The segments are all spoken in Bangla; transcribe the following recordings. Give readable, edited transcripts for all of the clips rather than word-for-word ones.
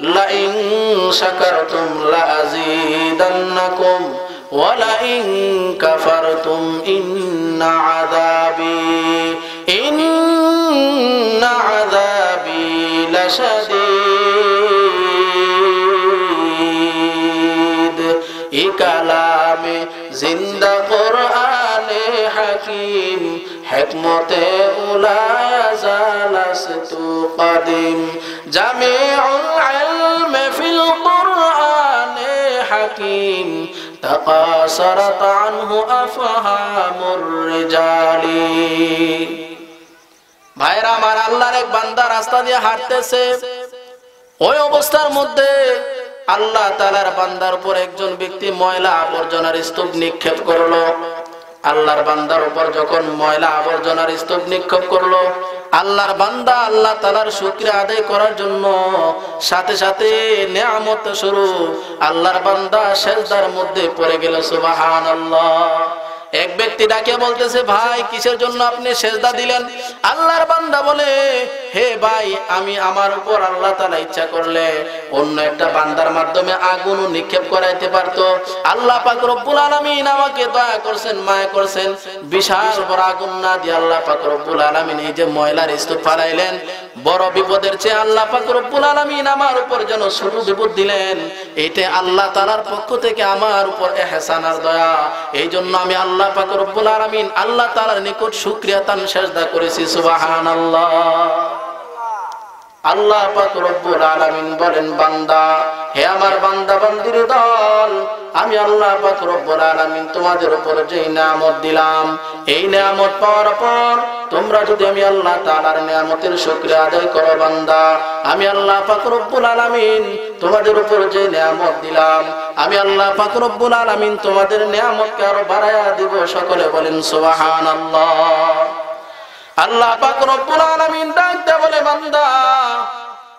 لئن شكرتم لأزيدنكم ولئن كفرتم إن عذابي لشديد إكلام زند قرآن حكيم حكمة لا يزال استقدم جميع العلم في القرآن حكيم تقاصرت عنه أفهام الرجال ভাইরা আমার আল্লাহর এক বান্দা রাস্তা দিয়ে হাঁটতেছে ওই অবস্থার মধ্যে আল্লাহ তাআলার বান্দার উপর একজন ব্যক্তি ময়লা আবর্জনার স্তূপ নিক্ষেপ করলো আল্লাহর বান্দার উপর যখন ময়লা আবর্জনার স্তূপ নিক্ষেপ করলো আল্লাহর বান্দা আল্লাহ তাআলার শুকরিয়া আদায় করার জন্য সাথে সাথে নিয়ামত স্বরূপ আল্লাহর বান্দা সেজদার মধ্যে পড়ে গেল সুবহানাল্লাহ এক ব্যক্তি ডাকে বলতেছে ভাই কিসের জন্য আপনি সেজদা দিলেন আল্লাহর বান্দা বলে হে ভাই আমি আমার উপর আল্লাহ তাআলা ইচ্ছা করলে অন্য একটা বান্দার মাধ্যমে আগুন নিক্ষেপ করাইতে পারতো আল্লাহ পাক রব্বুল আলামিন আমাকে দয়া করেন মায়া করেন বিশাল বড় আগুন না দিয়ে আল্লাহ পাক রব্বুল আলামিন এই যে ময়লার স্তূপ ফেলাইলেন বড় বিপদের চেয়ে আল্লাহ পাক রব্বুল আলামিন আমার উপর যেন ছোট বিপদ দিলেন এটা আল্লাহ তাআলার পক্ষ থেকে আমার উপর ইহসান আর দয়া এইজন্য আমি আল্লাহ পাক রব্বুল আলামিন আল্লাহ তাআলার নিকট শুকরিয়া তান সেজদা করেছি সুবহানাল্লাহ আল্লাহ পাক রব্বুল আলামিন বলেন বান্দা হে আমার বান্দা বান্দির দল আমি আল্লাহ পাক রব্বুল আলামিন তোমাদের উপর যে নিয়ামত দিলাম এই নিয়ামত পাওয়ার পর তোমরা যদি আমি আল্লাহ তাআলার নিয়ামতের শুকরিয়া আদায় করো বান্দা আমি আল্লাহ পাক রব্বুল আলামিন তোমাদের উপর যে নিয়ামত দিলাম আমি আল্লাহ পাক রব্বুল আলামিন তোমাদের নিয়ামতকে আরো বাড়ায়া দেব সকলে বলেন সুবহানাল্লাহ আল্লাহ পাক রব্বুল আলামিন ডাকতে বলে বান্দা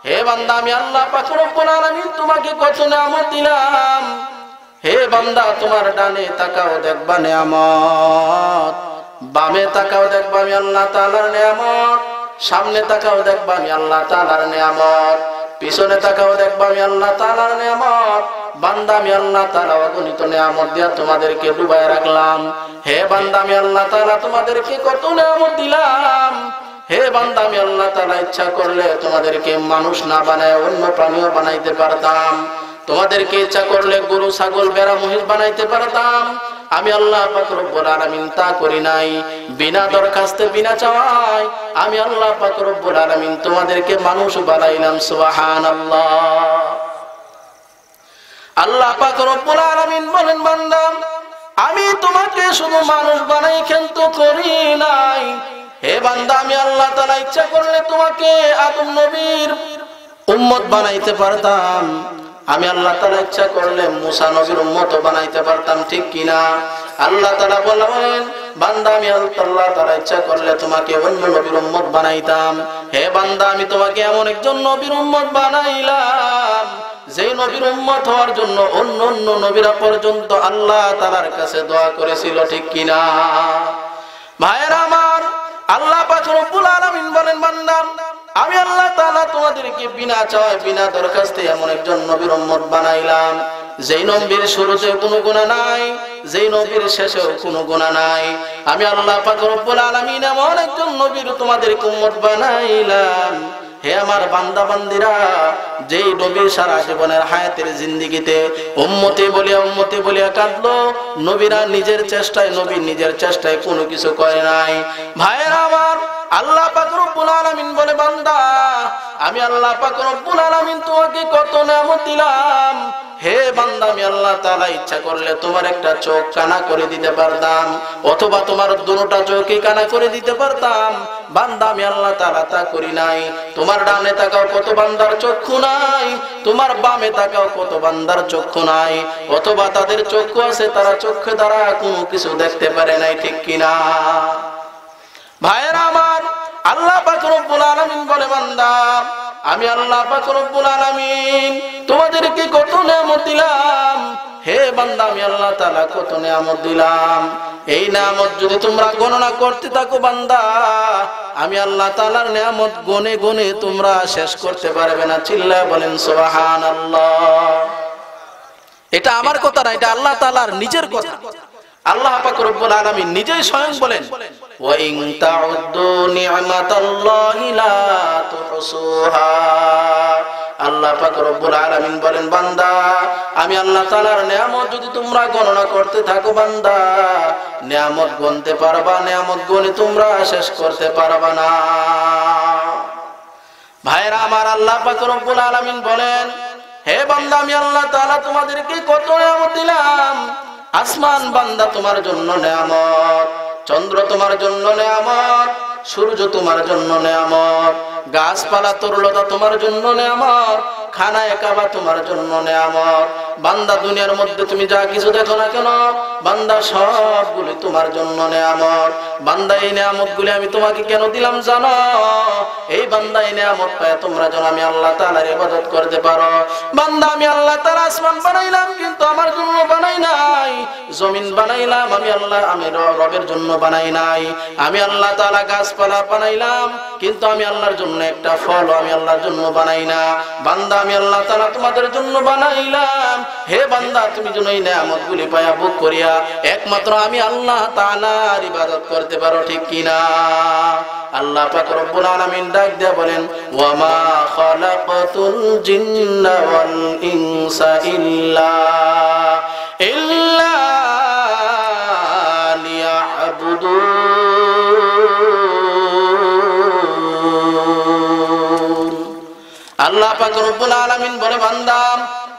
হে বান্দা আমি আল্লাহ পাক রব্বুল আলামিন তোমাকে কত নিয়ামত দিলাম হে বান্দা তোমার ডানে তাকাও দেখবা নিয়ামত বামে তাকাও দেখবা আমি আল্লাহ তাআলার নিয়ামত সামনে তাকাও দেখবা আমি আল্লাহ তাআলার নিয়ামত পিছনে তাকাও দেখবা আমি আল্লাহ তাআলার নিয়ামত বান্দা আমি আল্লাহ তাআলা অগণিত নিয়ামত দিয়া তোমাদেরকে ডুবায় রাখলাম হে বান্দা আমি আল্লাহ তাআলা তোমাদেরকে কত নিয়ামত দিলাম হে বান্দা আমি আল্লাহ তাআলা ইচ্ছা করলে তোমাদেরকে মানুষ না বানায় অন্য প্রাণীও বানাইতে পারতাম তোমাদেরকে ইচ্ছা করলে গরু ছাগল ভেড়া মহিষ বানাইতে পারতাম আমি আল্লাহ পাক রব্বুল আলামিন তা করি নাই বিনা দরখাস্তে বিনা চাওয়ায় আমি আল্লাহ পাক রব্বুল আলামিন তোমাদেরকে মানুষ বানাইলাম সুবহানাল্লাহ আল্লাহ পাক রব্বুল আলামিন বলেন বান্দা আমি তোমাকে শুধু মানুষ বানাই কিন্তু করি নাই হে বান্দা আমি আল্লাহ তাআলা ইচ্ছা করলে তোমাকে আদম নবীর উম্মত বানাইতে পারতাম আমি আল্লাহ তাআলা ইচ্ছা করলে মুসা নবীর উম্মত বানাইতে পারতাম ঠিক কি না আল্লাহ তাআলা বলেন বান্দা আমি আল্লাহ তাআলা ইচ্ছা করলে তোমাকে অন্য নবীর উম্মত বানাইতাম হে বান্দা আমি তোমাকে এমন একজন নবীর উম্মত বানাইলাম যেই নবীর উম্মত হওয়ার জন্য অন্য অন্য নবীরা পর্যন্ত আল্লাহ তাআলার কাছে দোয়া করেছিল ঠিক কি না ভাইরা আমার আল্লাহ পাক রব্বুল আলামিন বলেন বান্দা আমি আল্লাহ তাআলা তোমাদেরকে বিনা চাওয়ায় বিনা দরখাস্তে এমন একজন নবীর উম্মত বানাইলাম যেই নবীর শুরুতে কোনো গুনাহ নাই যেই নবীর শেষেও কোনো গুনাহ নাই আমি আল্লাহ পাক রব্বুল আলামিন এমন একজন নবীর তোমাদেরকে উম্মত বানাইলাম হে আমার বান্দা বান্দিরা যেই নবীর সারা জীবনের হায়াতের জিন্দেগিতে উম্মতে বলিয়া কাঁদলো নবীরা নিজের চেষ্টায় নবী নিজের চেষ্টায় কোনো কিছু করে নাই ভাইরা আমার আল্লাহ পাক রব্বুল আলামিন বলে বান্দা আমি আল্লাহ পাক রব্বুল আলামিন তোমাকে কত নিয়ামত দিলাম হে বান্দা আমি আল্লাহ তাআলা ইচ্ছা করলে তোমার একটা চোখ কানা করে দিতে পারতাম অথবা তোমার দুটোটা চোখই কানা করে দিতে পারতাম বান্দা আমি আল্লাহ তাআলা তা করি নাই তোমার ডানে তাকাও কত বান্দার চক্ষু নাই তোমার বামে তাকাও কত বান্দার চক্ষু নাই অথবা তাদের চক্ষু আছে তারা চোখে দ্বারা কোনো কিছু দেখতে পারে নাই ঠিক কিনা ভাইরা আমার আল্লাহ পাক রব্বুল আলামিন বলে বান্দা আমি আল্লাহ পাক রব্বুল আলামিন তোমাদেরকে কত নিয়ামত দিলাম হে বান্দা, আমি আল্লাহ তাআলা কত নিয়ামত দিলাম, এই নিয়ামত যদি তোমরা গণনা করতে থাকো বান্দা, আমি আল্লাহ তাআলার নিয়ামত গুণে গুণে তোমরা শেষ করতে পারবে না। চিল্লায়া বলেন সুবহানাল্লাহ। এটা আমার কথা না, এটা আল্লাহ তাআলার নিজের কথা। আল্লাহ পাক রব্বুল আলামিন নিজেই স্বয়ং বলেন, ওয়া ইন তাউদ্দু নি'মাতাল্লাহি লা তুহসুহা। আল্লাহ পাক রব্বুল আলামিন বলেন, বান্দা আমি আল্লাহ তাআলার নিয়ামত যদি তোমরা গণনা করতে থাকো বান্দা, নিয়ামত গুনতে পারবা, নিয়ামত গুনে তোমরা শেষ করতে পারবা না। ভাইরা আমার, আল্লাহ পাক রব্বুল আলামিন বলেন, হে বান্দা আমি আল্লাহ তাআলা তোমাদেরকে কত নিয়ামত দিলাম। আসমান বান্দা তোমার জন্য নিয়ামত, চন্দ্র তোমার জন্য নিয়ামত, সূর্য তোমার জন্য নিয়ামত, গাছপালা তরলতা তোমার জন্য নিয়ামত, খানায় কাবা তোমার জন্য নিয়ামত। বান্দা দুনিয়ার মধ্যে তুমি যা কিছু দেখো না কেন বান্দা সবগুলি তোমার জন্য নিয়ামত। বান্দা এই নিয়ামতগুলি আমি তোমাকে কেন দিলাম জানো? এই বান্দা এই নিয়ামত পায় তোমরা যেন আমি আল্লাহ তাআলার ইবাদত করতে পারো। বান্দা আমি আল্লাহ তাআলা আসমান বানাইলাম কিন্তু আমার জন্য বানাই নাই, জমিন বানাইলাম আমি রবের জন্য বানাই নাই, আমি আল্লাহ তাআলা গাছপালা বানাইলাম কিন্তু আমি আল্লাহর জন্য একটা ফল আমি আল্লাহর জন্য বানাই না। বান্দা আমি আল্লাহ তাআলা তোমাদের জন্য বানাইলাম, হে বান্দা তুমি যেন এই নিয়ামতগুলি পায়া ভোগ করিয়া একমাত্র আমি আল্লাহ তাআলার ইবাদত করতে পারো, ঠিক কিনা? আল্লাহ পাক রব্বুল আলামিন ডাক দিয়া বলেন, ওয়া মা খালাকাতুল জিন্না ওয়াল ইনসা ইল্লা লিয়া'বুদুন। আল্লাহ পাক রব্বুল আলামিন বলে, বান্দা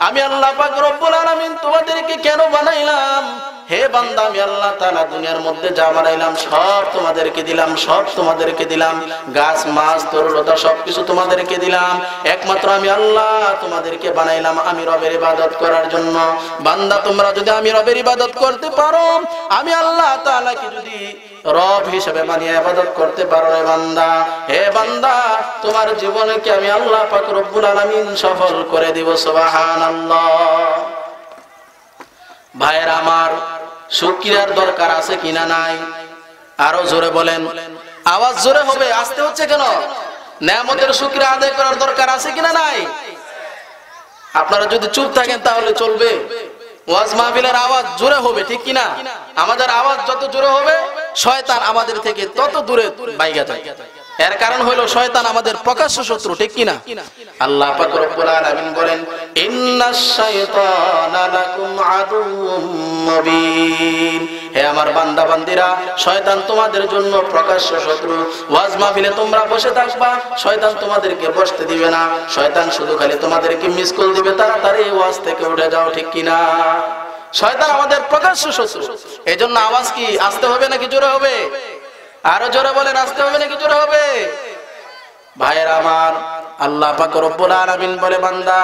আমি আল্লাহ পাক রব্বুল আলামিন তোমাদেরকে কেন বানাইলাম? হে বান্দা আমি আল্লাহ তাআলা দুনিয়ার মধ্যে যা বানাইলাম সব তোমাদেরকে দিলাম, সব তোমাদেরকে দিলাম, গাছ মাছ তরলতা সবকিছু তোমাদেরকে দিলাম, একমাত্র আমি আল্লাহ তোমাদেরকে বানাইলাম আমি রবের ইবাদত করার জন্য। বান্দা তোমরা যদি আমি রবের ইবাদত করতে পারো, আমি আল্লাহ তাআলাকে যদি রব হিসেবে মানিয়ে ইবাদত করতে পারো রে বান্দা, হে বান্দা তোমার জীবনে কি আমি আল্লাহ পাক রব্বুল আলামিন সফল করে দিব। সুবহানাল্লাহ। ভাইরা আমার, শুকরিয়ার দরকার আছে কিনা নাই? আরো জোরে বলেন, আওয়াজ জোরে হবে, আসতে হচ্ছে কেন? নিয়ামতের শুকরিয়া আদায় করার দরকার আছে কিনা নাই? আপনারা যদি চুপ থাকেন তাহলে চলবে। ওয়াজ মাহফিলের আওয়াজ জোরে হবে, ঠিক কিনা? আমাদের আওয়াজ যত জোরে হবে শয়তান আমাদের থেকে তত দূরে বাইগা যায়। এর কারণ হলো শয়তান আমাদের প্রকাশ্য শত্রু, ঠিক কিনা? আল্লাহ পাক রব্বুল আলামিন বলেন, ইন্নাশ শাইতানা লাকুম আদুউম মুবিন। হে আমার বান্দা বান্দিরা, শয়তান তোমাদের জন্য প্রকাশ্য শত্রু। ওয়াজ মাহফিলে তোমরা বসে থাকবা, শয়তান তোমাদেরকে বসতে দিবে না, শয়তান শুধু খালি তোমাদেরকে মিস কল দিবে, তাড়াতাড়ি ওয়াজ থেকে উঠে যাও, ঠিক কিনা? শয়তান আমাদের প্রকাশ্য শত্রু। এজন্য আওয়াজ কি আসতে হবে নাকি জোরে হবে? আরো জোরে বলেন, আসতে হবে নাকি জোরে হবে? ভাইরা আমার, আল্লাহ পাক রব্বুল আলামিন বলে, বান্দা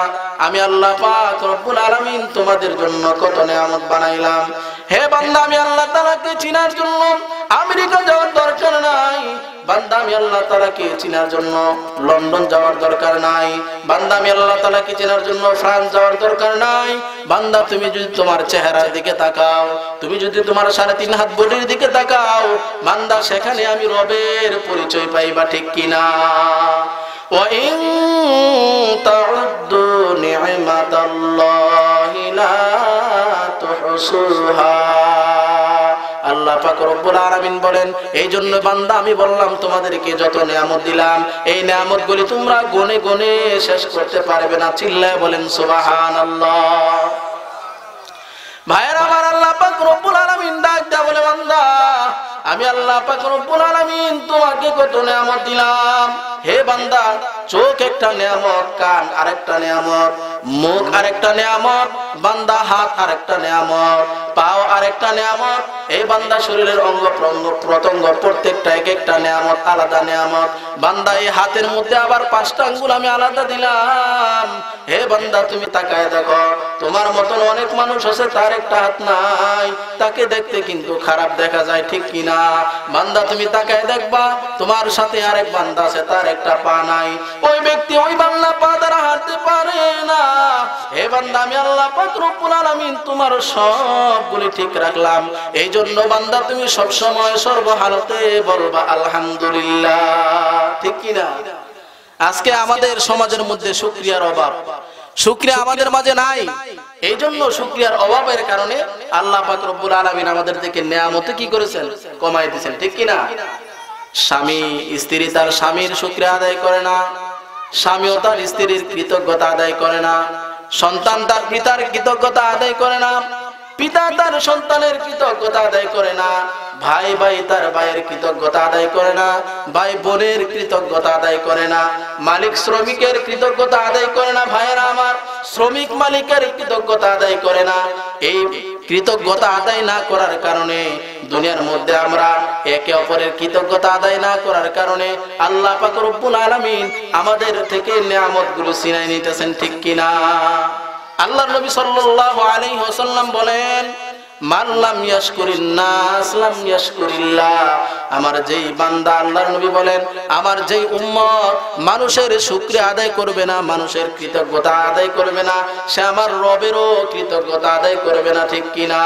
আমি আল্লাহ পাক রব্বুল আলামিন তোমাদের জন্য কত নিয়ামত বানাইলাম। হে বান্দা আমি আল্লাহ তাআলাকে চিনার জন্য আমেরিকা যাওয়ার দরকার নাই, বান্দা আমি আল্লাহ তাআলাকে চিনার জন্য লন্ডন যাওয়ার দরকার নাই, বান্দা আমি আল্লাহ তাআলাকে চিনার জন্য ফ্রান্স যাওয়ার দরকার নাই। বান্দা তুমি যদি তোমার চেহারার দিকে তাকাও, তুমি যদি তোমার 3.5 হাত বডির দিকে তাকাও, বান্দা সেখানে আমি রবের পরিচয় পাইবা, ঠিক কিনা? وَإِن تَعُدُّوا نِعْمَةَ اللَّهِ لَا تُحْصُوهَا। আল্লাহ পাক রব্বুল আলামিন বলেন, এই জন্য বান্দা আমি বললাম তোমাদেরকে যত নিয়ামত দিলাম এই নিয়ামতগুলি তোমরা গুণে গুণে শেষ করতে পারবে না। চিল্লায় বলেন সুবহানাল্লাহ। ভাইরা আমার, আল্লাহ পাক রব্বুল আলামিন ডাক দেয়া বলে, বান্দা আমি আল্লাহ পাক রব্বুল আলামিন তোমাকে কত নিয়ামত দিলাম। হে বান্দা, চোখ একটা নিয়ামত, কান আরেকটা নিয়ামত, মুখ আরেকটা নিয়ামত, বান্দা হাত আরেকটা নিয়ামত, পাও আরেকটা নিয়ামত। এই বান্দা শরীরের অঙ্গ প্রত্যঙ্গ প্রত্যেকটা এক একটা নিয়ামত, আলাদা নিয়ামত। বান্দা এই হাতের মধ্যে আবার 5টা আঙ্গুল আমি আলাদা দিলাম। হে বান্দা তুমি তাকায় দেখো, তোমার মতন অনেক মানুষ আছে তার একটা হাত নাই, তাকে দেখতে কিন্তু খারাপ দেখা যায়, ঠিক কিনা? বান্দা তুমি তাকায় দেখবা, তোমার সাথে আরেক বান্দা আছে তার একটা পা নাই, ওই ব্যক্তি ওই বান্দা পা দ্বারা হাঁটতে পারে না, হে বান্দা আমি আল্লাহ পাক রব্বুল আলামিন তোমার সবগুলি ঠিক রাখলাম। এইজন্য বান্দা তুমি সব সময় সর্বহালতে বলবা আলহামদুলিল্লাহ, ঠিক কি না? আজকে আমাদের সমাজের মধ্যে শুকরিয়ার অভাব, শুকরিয়া আমাদের মাঝে নাই। এইজন্য শুকরিয়ার অভাবের কারণে আল্লাহ পাক রব্বুল আলামিন আমাদের থেকে নিয়ামতে কি করেছেন, কমায় দিয়েছেন, ঠিক কি না? স্বামী স্ত্রী তার স্বামীর শুকরিয়া আদায় করে না, স্বামীও তার স্ত্রীর কৃতজ্ঞতা আদায় করে না, সন্তান তার পিতার কৃতজ্ঞতা আদায় করে না, পিতা তার সন্তানের কৃতজ্ঞতা আদায় করে না, ভাই ভাই তার ভাইয়ের কৃতজ্ঞতা আদায় করে না, ভাই বোনের কৃতজ্ঞতা আদায় করে না, মালিক শ্রমিকের কৃতজ্ঞতা আদায় করে না, ভাইয়েরা আমার শ্রমিক মালিকের কৃতজ্ঞতা আদায় করে না। এই কৃতজ্ঞতা আদায় না করার কারণে দুনিয়ার মধ্যে আমরা একে অপরের কৃতজ্ঞতা আদায় না করার কারণে আল্লাহ পাক রব্বুল আলামিন আমাদের থেকে নিয়ামতগুলো ছিনিয়ে নিতেছেন, ঠিক কিনা? আল্লাহর নবী সাল্লাল্লাহু আলাইহি ওয়াসাল্লাম বলেন, মান লাম ইয়াশকুরিন নাস লাম ইয়াশকুরিল্লাহ। আমার যেই বান্দা, আল্লাহর নবী বলেন, আমার যেই উম্মত মানুষের শুকরিয়া আদায় করবে না, মানুষের কৃতজ্ঞতা আদায় করবে না, সে আমার রবেরও কৃতজ্ঞতা আদায় করবে না, ঠিক কিনা?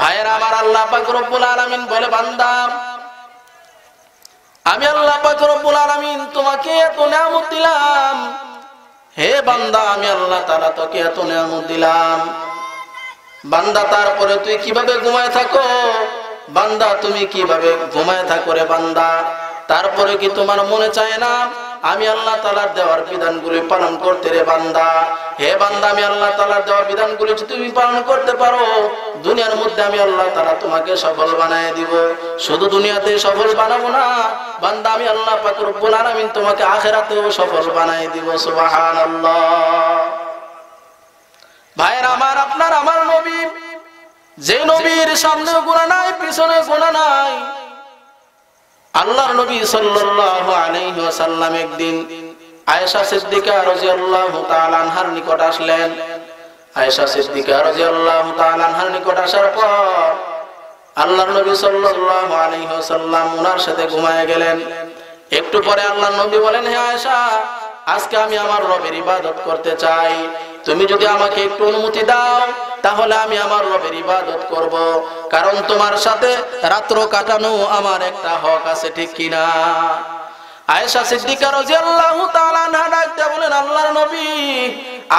ভাইয়েরা আমার, আল্লাহ পাক রব্বুল আলামিন বলে, বান্দা আমি আল্লাহ পাক রব্বুল আলামিন তোমাকে এত নিয়ামত দিলাম, হে বান্দা আমি আল্লাহ তাআলা তোকে এত নিয়ামত দিলাম, বান্দা তারপরে তুই কিভাবে ঘুমায় থাকো, বান্দা তুমি কিভাবে ঘুমায় থাকো রে বান্দা, তারপরে কি তোমার মনে চায় না আমি আল্লাহ তাআলার দেওয়ার বিধানগুলি পালন করতে রে বান্দা? হে বান্দা আমি আল্লাহ তাআলার দেওয়া বিধানগুলি যদি তুমি পালন করতে পারো, দুনিয়ার মধ্যে আমি আল্লাহ তাআলা তোমাকে সফল বানায় দিব। শুধু দুনিয়াতে সফল বানাবো না বান্দা, আমি আল্লাহ পাক রব্বুল আলামিন তোমাকে আখিরাতেও সফল বানায় দিব, সুবহানাল্লাহ। ভাইয়ের আমার, আপনার আমার নবী, যে নবীর সামনে গুনাহ নাই, পিছনে গুনাহ নাই, আল্লাহর নবী সাল্লাল্লাহু আলাইহি ওয়াসাল্লাম একদিন আয়েশা সিদ্দিকা রাদিয়াল্লাহু তাআলা আনহার নিকট আসলেন। আয়েশা সিদ্দিকা রাদিয়াল্লাহু তাআলা আনহার নিকট আসার পর আল্লাহর নবী সাল্লাল্লাহু আলাইহি ওয়াসাল্লাম ওনার সাথে ঘুমায় গেলেন। একটু পরে আল্লাহর নবী বলেন, হে আয়েশা, আজকে আমি আমার রবের ইবাদত করতে চাই, তুমি যদি আমাকে একটু অনুমতি দাও তাহলে আমি আমার রবের ইবাদত করব, কারণ তোমার সাথে রাত্র কাটানো আমার একটা হক আছে, ঠিক কিনা? আয়েশা সিদ্দিকা রাদিয়াল্লাহু তাআলা আনহা ডাকতে বলেন, আল্লাহর নবী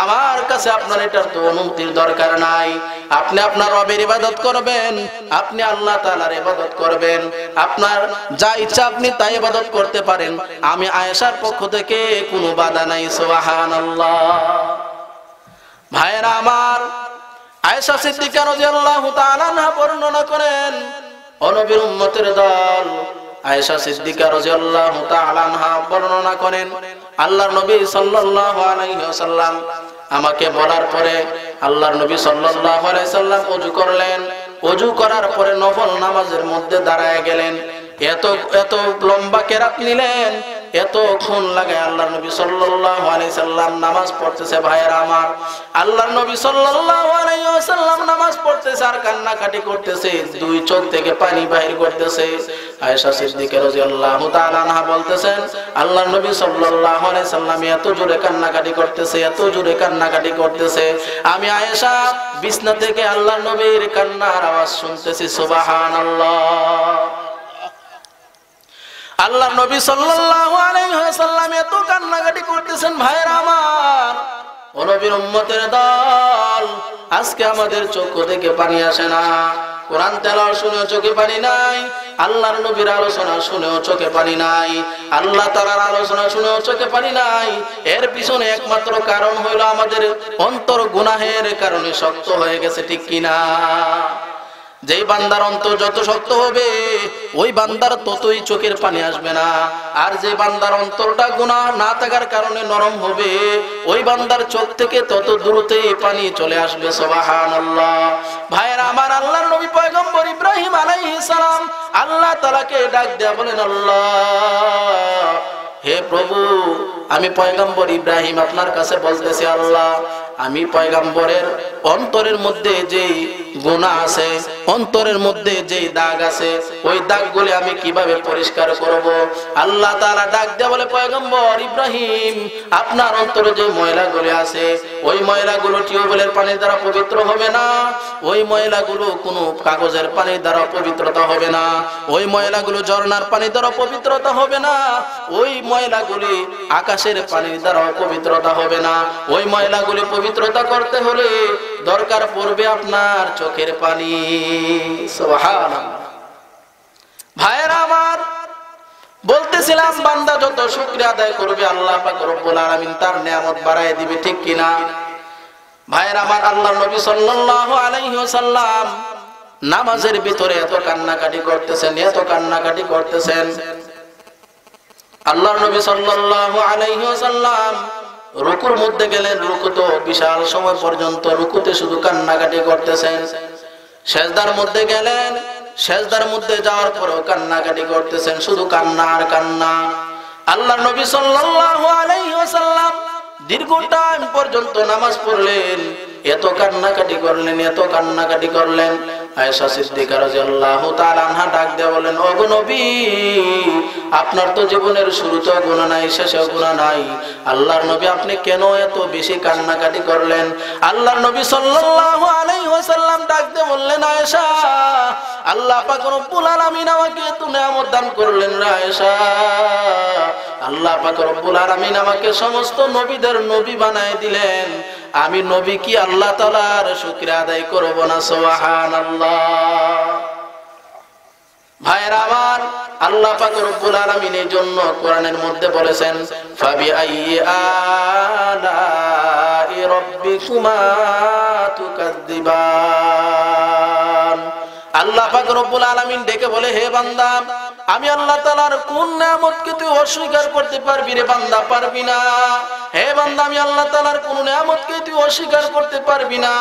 আমার কাছে আপনার এটার তো অনুমতির দরকার নাই, আপনি আপনার রবের ইবাদত করবেন, আপনি আল্লাহ তাআলার ইবাদত করবেন, আপনার যা ইচ্ছা আপনি তাই ইবাদত করতে পারেন, আমি আয়েশার পক্ষ থেকে কোনো বাধা নাই, সুবহানাল্লাহ। ভাইরা আমার, আয়েশা সিদ্দিকা রাদিয়াল্লাহু তাআলা আনহা বর্ণনা করেন, ও নবীর উম্মতের দল, আয়েশা সিদ্দিকা রাদিয়াল্লাহু তাআলা আনহা বর্ণনা করেন, আল্লাহর নবী সাল্লাল্লাহু আলাইহি ওয়াসাল্লাম আমাকে বলার পরে আল্লাহর নবী সাল্লাল্লাহু আলাইহি ওয়াসাল্লাম ওযু করলেন। ওযু করার পরে নফল নামাজের মধ্যে দাঁড়ায় গেলেন, এত এত লম্বা কেরাত নিলেন, এতক্ষণ লাগে আল্লাহর নবী সাল্লাল্লাহু আলাইহি ওয়াসাল্লাম নামাজ পড়তেছে। ভাইরা আমার, আল্লাহর নবী সাল্লাল্লাহু আলাইহি ওয়াসাল্লাম নামাজ পড়তেছে আর কান্নাকাটি করতেছে, দুই চোখ থেকে পানি বাহির করতেছে। আয়েশা সিদ্দিকা রাদিয়াল্লাহু তাআলা আনহা বলতেছেন, আল্লাহর নবী সাল্লাল্লাহু আলাইহি ওয়াসাল্লাম এত জোরে কান্নাকাটি করতেছে, এত জোরে কান্নাকাটি করতেছে, আমি আয়েশা বিছনা থেকে আল্লাহর নবীর কান্নার আওয়াজ শুনতেছি, সুবহানাল্লাহ। আল্লাহর নবী সাল্লাল্লাহু আলাইহি ওয়াসাল্লাম এত কান্নাকাটি করতেছেন। ভাইরা আমার, ও নবীর উম্মতের দল, আজকে আমাদের চোখ থেকে পানি আসে না, কোরআন তেলাওয়াত শুনেও চোখে পানি নাই, আল্লাহর নবীর আলোচনা শুনেও চোখে পানি নাই, আল্লাহ তাআলার আলোচনা শুনেও চোখে পানি নাই। এর পিছনে একমাত্র কারণ হলো আমাদের অন্তর গুনাহের কারণে শক্ত হয়ে গেছে, ঠিক কিনা? যেই বান্দার অন্তর যত শক্ত হবে ওই বান্দার ততই চোখের পানি আসবে না, আর যে বান্দার অন্তরটা গুনাহ না থাকার কারণে নরম হবে ওই বান্দার চোখ থেকে তত দূরতেই পানি চলে আসবে, সুবহানাল্লাহ। ভাইরা আমার, আল্লাহর নবী পয়গম্বর ইব্রাহিম আলাইহিস সালাম আল্লাহ তাআলাকে ডাক দেয়া বলেন, আল্লাহ, হে প্রভু, আমি পয়গম্বর ইব্রাহিম আপনার কাছে বলতেছি, আল্লাহ, আমি পয়গম্বরের অন্তরের মধ্যে যেই গুনাহ আছে, অন্তরের মধ্যে যেই দাগ আছে, ওই দাগগুলি আমি কিভাবে পরিষ্কার করব? আল্লাহ তাআলা ডাক দিয়ে বলে, পয়গম্বর ইব্রাহিম, আপনার অন্তরে যে ময়লাগুলি আছে ওই ময়লাগুলো টিউবওয়েলের পানির দ্বারা পবিত্র হবে না, ওই ময়লাগুলো কোনো কাগজের পানির দ্বারা পবিত্রতা হবে না, ওই ময়লাগুলো ঝর্ণার পানির দ্বারা পবিত্রতা হবে না, ওই ময়লাগুলি আকাশের পানির দ্বারা পবিত্রতা হবে না। ওই ময়লাগুলি পবিত্রতা করতে হলে দরকার পড়বে আপনার চোখের পানি। সুবহানাল্লাহ। ভাইরা আমার, বলতেছিলাম বান্দা যত শুকরিয়া আদায় করবে আল্লাহ পাক রব্বুল আলামিন তার নিয়ামত বাড়ায় দিবে, ঠিক কিনা? ভাইরা আমার, আল্লাহর নবী সাল্লাল্লাহু আলাইহি ওয়াসাল্লাম নামাজের ভিতরে এত কান্নাকাটি করতেছেন, এত কান্নাকাটি করতেছেন। আল্লাহর নবী সাল্লাল্লাহু আলাইহি ওয়াসাল্লাম রুকুর মধ্যে গেলেন, রুকুতে বিশাল সময় পর্যন্ত রুকুতে শুধু কান্নাকাটি করতেছেন। সেজদার মধ্যে গেলেন, সেজদার মধ্যে যাওয়ার পরেও কান্নাকাটি করতেছেন, শুধু কান্না আর কান্না। আল্লাহর নবী সাল্লাল্লাহু আলাইহি ওয়াসাল্লাম দীর্ঘ টাইম পর্যন্ত নামাজ পড়লেন, এত কান্নাকাটি করলেন, এত কান্নাকাটি করলেন। আয়েশা সিদ্দিকা রাদিয়াল্লাহু তাআলা আনহা ডাক দিয়ে বলেন, ওগো নবী, আপনার তো জীবনের শুরুতেও গুনাহ নাই, শেষেও গুনাহ নাই, আল্লাহর নবী আপনি কেন এত বেশি কান্নাকাটি করলেন? আল্লাহর নবী সাল্লাল্লাহু আলাইহি ওয়াসাল্লাম ডাক দিয়ে বললেন, আয়েশা, আল্লাহ পাক রব্বুল আলামিন আমাকে তো নিয়ামত দান করলেন রে আয়েশা, আল্লাহ পাক রব্বুল আলামিন আমাকে সমস্ত নবীদের নবী বানায় দিলেন, আমি নবী কি আল্লাহ তাআলার শুকরিয়া আদায় করব না? সুবহানাল্লাহ। ভাইরা আমার, আল্লাহ পাক রব্বুল আলামিন এই জন্য কোরআনের মধ্যে বলেছেন, ফাবি আইয়ি আলাই রাব্বিকুমা তুকাযযিবান। আল্লাহ পাক রব্বুল আলামিন ডেকে বলে, হে বান্দা, আমি আল্লাহ তাআলার কোন নিয়ামতকে তুই অস্বীকার করতে পারবি রে বান্দা? পারবি না। হে বান্দা, আমি আল্লাহ তাআলার কোন নিয়ামতকে তুই অস্বীকার করতে পারবি না।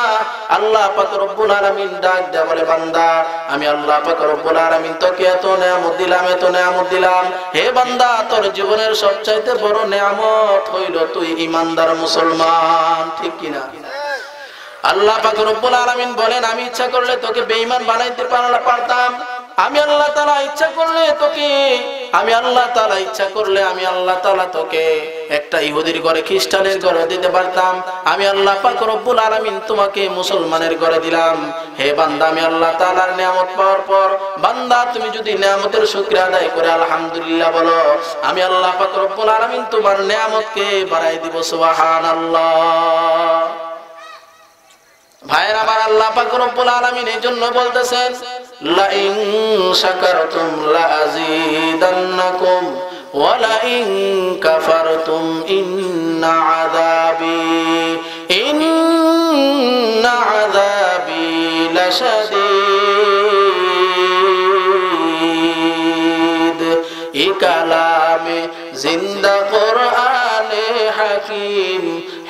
আল্লাহ পাক রব্বুল আলামিন ডাক দেয়া বলে, বান্দা, আমি আল্লাহ পাক রব্বুল আলামিন তোকে এত নিয়ামত দিলাম, এত নিয়ামত দিলাম, হে বান্দা তোর জীবনের সবচাইতে বড় নিয়ামত হইল তুই ইমানদার মুসলমান, ঠিক কিনা? আল্লাহ পাক রব্বুল আলামিন বলেন, আমি ইচ্ছা করলে তোকে বেঈমান বানাইতে পারতাম, আমি আল্লাহ তাআলা ইচ্ছা করলে তোকে, আমি আল্লাহ তাআলা ইচ্ছা করলে আমি আল্লাহ তাআলা তোকে একটা ইহুদির ঘরে, খ্রিস্টানের ঘরে দিতে পারতাম, আমি আল্লাহ পাক রব্বুল আলামিন তোমাকে মুসলমানের ঘরে দিলাম। হে বান্দা, আমি আল্লাহ তাআলার নিয়ামত পাওয়ার পর বান্দা তুমি যদি নিয়ামতের শুকরিয়া আদায় করে আলহামদুলিল্লাহ বলো, আমি আল্লাহ পাক রব্বুল আলামিন তোমার নিয়ামতকে বাড়াই দিব। সুবহানাল্লাহ। ভাইরা আমার, আল্লাহ পাক রব্বুল আলামিন এই জন্য বলতেছেন, লাইন শাকারতুম লাযীদান্নাকুম ওয়া লাইন কাফারতুম ইন্না আযাবি লাশাদীদ। এই কালামে জিন্দা কোরআনে হাকীম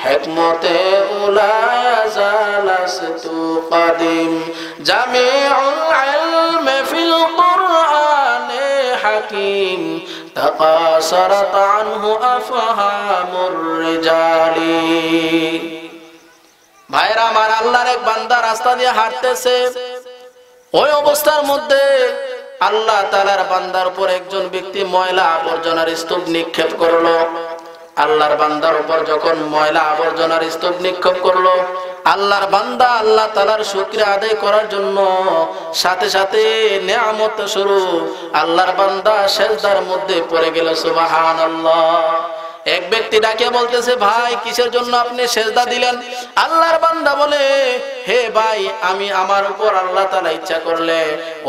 হিকমতে উলায়াজালাস্তু কদিম জামিউল ইলমি ফিল কুরআনে হাকীম তাকাসারাত আনহু আফহামুর রিজালি। ভাইরা আমার, আল্লাহর এক বান্দা রাস্তা দিয়ে হাঁটতেছে, ওই অবস্থার মধ্যে আল্লাহ তাআলার বান্দার উপর একজন ব্যক্তি ময়লা আবর্জনার স্তূপ নিক্ষেপ করলো। আল্লাহর বান্দার উপর যখন ময়লা আবর্জনার স্তূপ নিক্ষেপ করলো, আল্লাহর বান্দা আল্লাহ তাআলার শুকরিয়া আদায় করার জন্য সাথে সাথে নিয়ামত শুরু, আল্লাহর বান্দা সেজদার মধ্যে পড়ে গেল। সুবহানাল্লাহ। এক ব্যক্তি ডাকে বলতেছে, ভাই, কিসের জন্য আপনি সেজদা দিলেন? আল্লাহর বান্দা বলে, হে ভাই, আমি আমার উপর আল্লাহ তাআলা ইচ্ছা করলে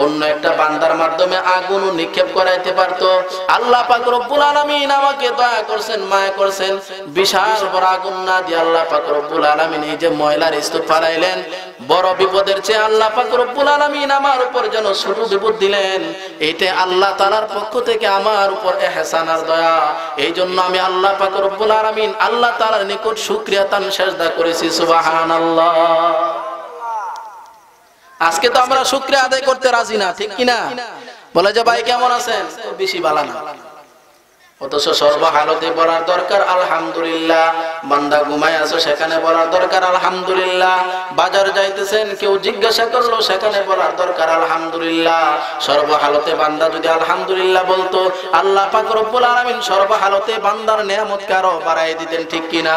অন্য একটা বান্দার মাধ্যমে আগুন নিক্ষেপ করাইতে পারতো, আল্লাহ পাক রব্বুল আলামিন আমাকে দয়া করছেন, মায়া করছেন, বিশাল বড় আগুন না দিয়ে আল্লাহ পাক রব্বুল আলামিন এই যে ময়লার স্তূপ ফেলাইলেন, বড় বিপদের চেয়ে আল্লাহ পাক রব্বুল আলামিন আমার উপর যেন ছোট বিপদ দিলেন, এতে আল্লাহ তাআলার পক্ষ থেকে আমার উপর ইহসান আর দয়া। এই জন্য আমি আল্লাহ পাক রব্বুল আলামিন আল্লাহ তাআলার নিকট শুকরিয়া তান সেজদা করেছি। সুবহানাল্লাহ। আজকে তো আমরা শুকরিয়া আদায় করতে রাজি না, ঠিক কিনা? বলে যে, ভাই কেমন আছেন? বেশি ভালো না, অথচ সর্বহালতে বলার দরকার আলহামদুলিল্লাহ। বান্দা ঘুমায় আছে সেখানে বলার দরকার আলহামদুলিল্লাহ। বাজার যাইতেছেন কেউ জিজ্ঞাসা করলো সেখানে বলার দরকার আলহামদুলিল্লাহ। সর্বহালতে বান্দা যদি আলহামদুলিল্লাহ বলতো আল্লাহ পাক রব্বুল আলামিন সর্বহালতে বান্দার নিয়ামতকে আরো বাড়ায় দিতেন, ঠিক কিনা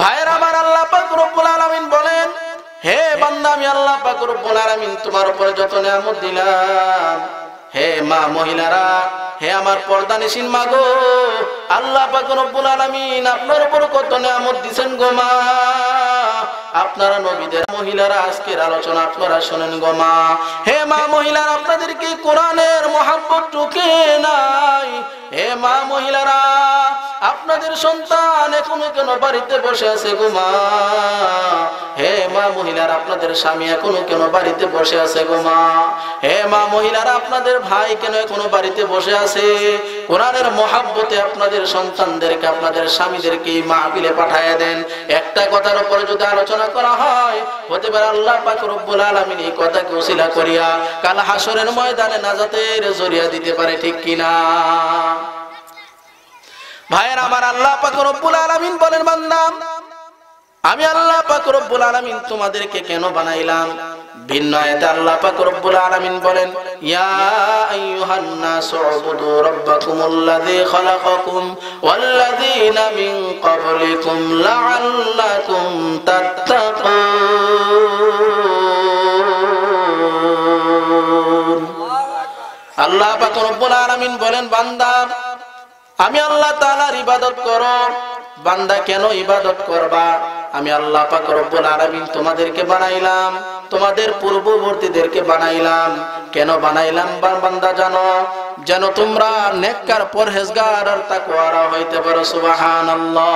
ভাইরা? আমার আল্লাহ পাক রব্বুল আলামিন বলেন, হে বান্দা আমি আল্লাহ পাক রব্বুল আলামিন তোমার উপরে যত নিয়ামত দিলাম, হে মা মহিলারা, হে আমার পর্দানিশীন মা গো, আল্লাহ পাক রব্বুল আলামিন আপনার উপর কত নিয়ামত দিয়েছেন গো মা। আপনারা নবীদের মহিলারা আজকের আলোচনা আপনারা শুনেন গো মা। হে মা মহিলারা, আপনাদের কি কোরআনের মহব্বত টুকে নাই? হে মা মহিলারা, আপনাদের সন্তান এখনো কেন বাড়িতে বসে আছে গো মা? হে মা মহিলারা, আপনাদের স্বামী এখনো কেন বাড়িতে বসে আছে গো মা? হে মা মহিলারা, আপনাদের ভাই কেন এখনো বাড়িতে বসে আছে? কোরআনের মহব্বতে আপনাদের সন্তানদেরকে আপনাদের স্বামীদেরকে মাহফিলে পাঠায় দেন। একটা কথার উপরে যদি আলোচনা করা হয়, হতে পারে আল্লাহ পাক রব্বুল আলামিন এই কথাকে উসিলা করিয়া কাল হাসরের ময়দানে নাজাতের জরিয়া দিতে পারে, ঠিক কিনা ভাইয়ের আমার? আল্লাহ পাক রব্বুল আলামিন বলেন, বান্দা আমি আল্লাহ পাক রব্বুল আলামিন তোমাদেরকে কেন বানাইলাম? ভিন্ন আয়াতে আল্লাহ পাক রব্বুল আলামিন বলেন, ইয়া আইয়ুহান নাস উবুদু রাব্বাকুমুল্লাযী খালাকাকুম ওয়াল্লাযীনা মিন ক্বাবলিকুম লাআল্লাকুম তাত্তাকুন। আল্লাহ পাক রব্বুল আলামিন বলেন, বান্দা আমি আল্লাহ তাআলার ইবাদত করো। বান্দা কেন ইবাদত করবা? আমি আল্লাহ পাক রব্বুল আলামিন তোমাদেরকে বানাইলাম, তোমাদের পূর্ববর্তীদেরকে বানাইলাম। কেন বানাইলাম বান্দা জানো? যেন তোমরা নেককার পরহেজগার আর তাকওয়ারা হইতে পারো। সুবহানাল্লাহ।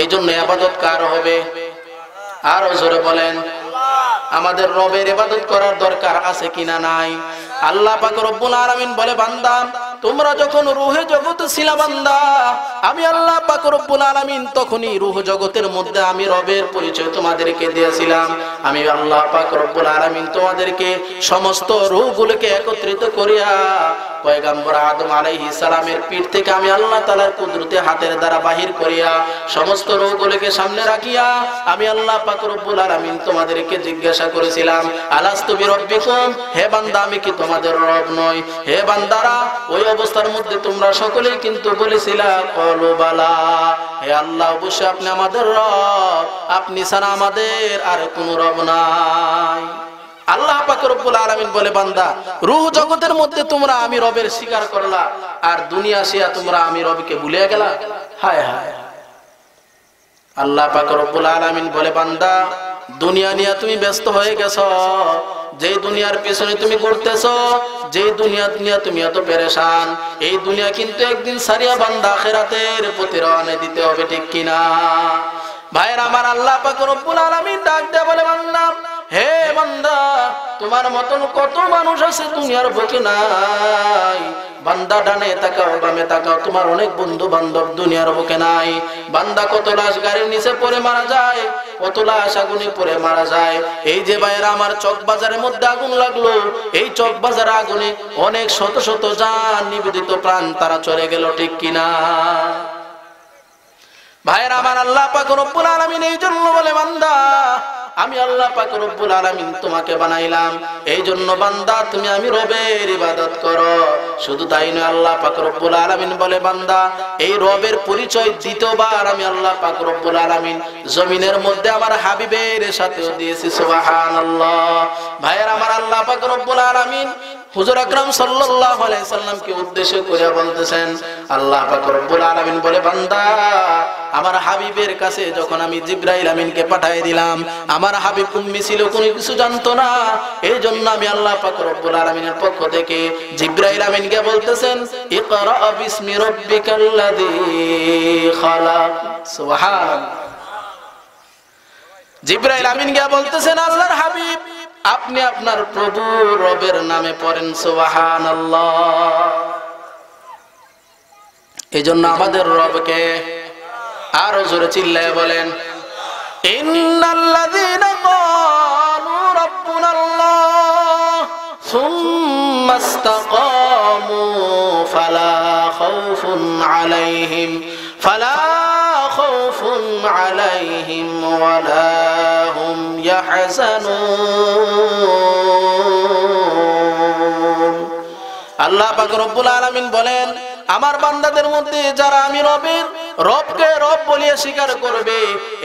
এই জন্য ইবাদত কার হবে? আর জোরে বলেন। আমাদের রবের ইবাদত করার দরকার আছে কিনা নাই? আল্লাহ পাক রব্বুল আলামিন বলে, বান্দা তোমরা যখন রুহে জগতে ছিলা, বান্দা আমি আল্লাহ পাক রব্বুল আলামিন তখনই রুহ জগতের মধ্যে আমি রবের পরিচয় তোমাদেরকে দিয়েছিলাম। আমি আল্লাহ পাক রব্বুল আলামিন তোমাদেরকে সমস্ত রূহগুলোকে একত্রিত করিয়া পয়গম্বর আদম আলাইহিস সালামের পিঠ থেকে আমি আল্লাহ তাআলার কুদরতে হাতের দ্বারা বাহির করিয়া সমস্ত রূহগুলোকে সামনে রাখিয়া আমি আল্লাহ পাক রব্বুল আলামিন তোমাদেরকে জিজ্ঞাসা করেছিলাম, আলাস্তু বিরব্বিকুম, হে বান্দা আমি কি তোমাদের রব নই? হে বান্দারা, ওই অবস্থার মধ্যে তোমরা সকলেই কিন্তু বলেছিলা ক্বালু বালা, হে আল্লাহ অবশ্যই আপনি আমাদের রব, আপনি ছাড়া আমাদের আর কোনো রব নাই। আল্লাহ পাক রব্বুল আলামিন বলে, বান্দা রূহ জগতের মধ্যে তোমরা আমি রবের স্বীকার করলা, আর দুনিয়া আসিয়া তোমরা আমি রবকে ভুলে গেলা। হায় হায়। আল্লাহ পাক রব্বুল আলামিন বলে, বান্দা দুনিয়া নিয়ে তুমি ব্যস্ত হয়ে গেছো, যে দুনিয়ার পেছনে তুমি ঘুরতেছো, যে দুনিয়া নিয়ে তুমি এত পেরেশান, এই দুনিয়া কিন্তু একদিন সারিয়া বান্দা আখিরাতের পথে রওনা দিতে হবে, ঠিক কিনা ভাইয়ের আমার? আল্লাহ পাক রব্বুল আলামিন ডাক দেয়া বলে, বান্দা হে বান্দা তোমার মতন কত মানুষ আছে দুনিয়ার বুকে নাই। বান্দা ডানে তাকাও বামে তাকাও, তোমার অনেক বন্ধু বান্ধব দুনিয়ার বুকে নাই। বান্দা কত লাশ গাড়ির নিচে পড়ে মারা যায়, কত লাশ আগুনে পড়ে মারা যায়। এই যে ভাইরা আমার চক বাজারের মধ্যে আগুন লাগলো, এই চক বাজার আগুনে অনেক শত শত জান নিবেদিত প্রাণ তারা চলে গেল, ঠিক কিনা ভাইরা আমার? আল্লাহ পাক রব্বুল আলামিন এই জন্য বলে, বান্দা আমি আল্লাহ পাক রব্বুল আলামিন তোমাকে বানাইলাম, এইজন্য বান্দা তুমি আমি রবের ইবাদত করো। শুধু তাই নয়, আল্লাহ পাক রব্বুল আলামিন বলে, বান্দা এই রবের পরিচয় দ্বিতীয়বার আমি আল্লাহ পাক রব্বুল আলামিন জমিনের মধ্যে আমার হাবিবের সাথেও দিয়েছি। সুবহানাল্লাহ। ভাইয়ের আমার, আল্লাহ পাক রব্বুল আলামিন হুজুর আকরাম সাল্লাল্লাহু আলাইহি সাল্লামকে উদ্দেশ্য করে বলতেছেন, আল্লাহ পাক রব্বুল আলামিন বলে, বান্দা আমার হাবিবের কাছে যখন আমি জিবরাইল আমিনকে পাঠিয়ে দিলাম, আমার হাবিব উম্মি ছিল, কোনো কিছু জানতো না। এই জন্য আমি আল্লাহ পাক রব্বুল আলামিনের পক্ষ থেকে জিবরাইল আমিনকে বলতেছেন, ইকরা বিসমি রাব্বিকাল্লাযী খালাক। সুবহানাল্লাহ। জিবরাইল আমিনকে বলতেছেন, আল্লাহর হাবিব আপনি আপনার প্রভু রবের নামে পড়েন। সুবহানাল্লাহ। এজন্য আমাদের রবকে আরো জোরে চিল্লায় বলেন, ইন্নাল্লাযীনা ক্বালু রাব্বুনাল্লাহ সুম্মা فاستقاموا فلا خوف عليهم ولا هم يحزنون আল্লাহ পাক রব্বুল আলামিন বলেন আমার বান্দাদের মধ্যে যারা আমি রবকে রব বলিয়ে স্বীকার করবে